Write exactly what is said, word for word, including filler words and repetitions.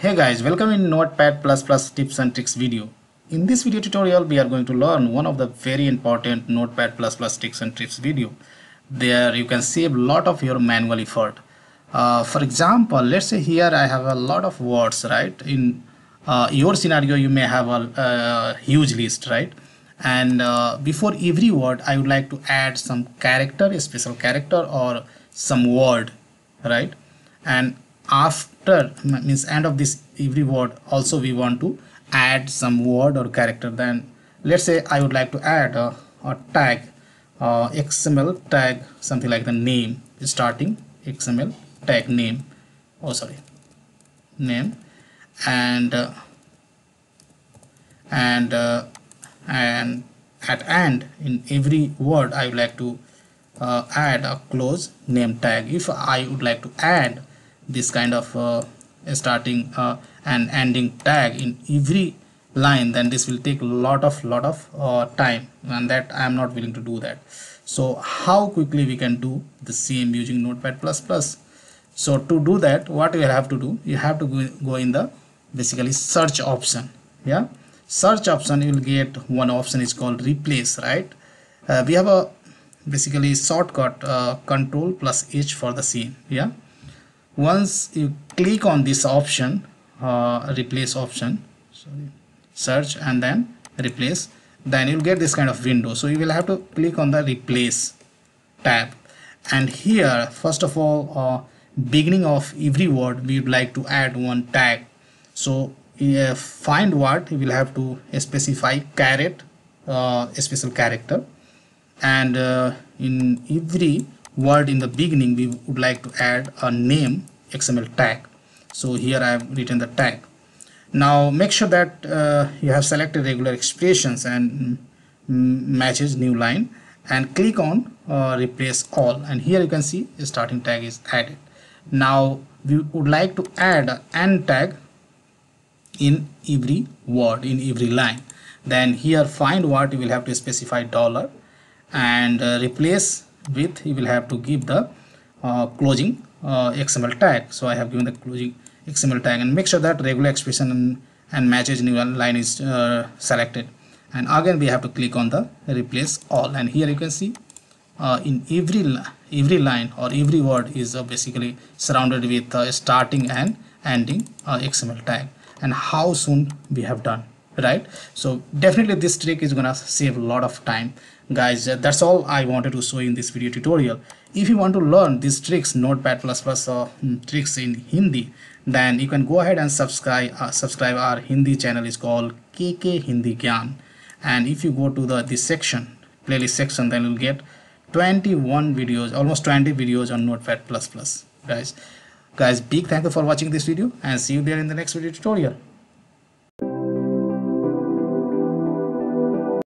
Hey guys, welcome in Notepad++ tips and tricks video. In this video tutorial, we are going to learn one of the very important Notepad++ tips and tricks video. There you can save a lot of your manual effort. Uh, for example, let's say here I have a lot of words, right? In uh, your scenario, you may have a, a huge list, right? And uh, before every word, I would like to add some character, a special character or some word, right? And after means end of this every word also we want to add some word or character. Then let's say I would like to add a, a tag, uh, X M L tag, something like the name, starting X M L tag name, oh sorry name, and uh, and uh, and at end in every word I would like to uh, add a close name tag. If I would like to add this kind of uh, starting uh, and ending tag in every line, then this will take a lot of lot of uh, time, and that I am not willing to do that. So how quickly we can do the same using Notepad++? So to do that, what you have to do, you have to go, go in the basically search option. Yeah, search option, you will get one option is called replace, right? Uh, we have a basically shortcut uh, control plus H for the same. Yeah, once you click on this option, uh, replace option, sorry, search and then replace, then you'll get this kind of window. So you will have to click on the replace tab, and here first of all, uh, beginning of every word we would like to add one tag. So uh, find what you will have to specify caret, uh, a special character, and uh, in every word in the beginning we would like to add a name X M L tag. So here I have written the tag. Now make sure that uh, you have selected regular expressions and matches new line, and click on uh, replace all, and here you can see a starting tag is added. Now we would like to add an end tag in every word, in every line. Then here find what you will have to specify dollar, and uh, replace with you will have to give the uh, closing uh, X M L tag. So I have given the closing X M L tag, and make sure that regular expression and, and matches new line is uh, selected, and again we have to click on the replace all, and here you can see uh, in every every line or every word is uh, basically surrounded with uh, starting and ending uh, X M L tag, and how soon we have done, right? So definitely this trick is gonna save a lot of time, guys. That's all I wanted to show in this video tutorial. If you want to learn these tricks, Notepad++ uh, tricks in Hindi, then you can go ahead and subscribe uh, subscribe our Hindi channel is called K K Hindi Gyan, and if you go to the this section, playlist section, then you'll get twenty-one videos, almost twenty videos on Notepad++. Guys guys big thank you for watching this video, and see you there in the next video tutorial.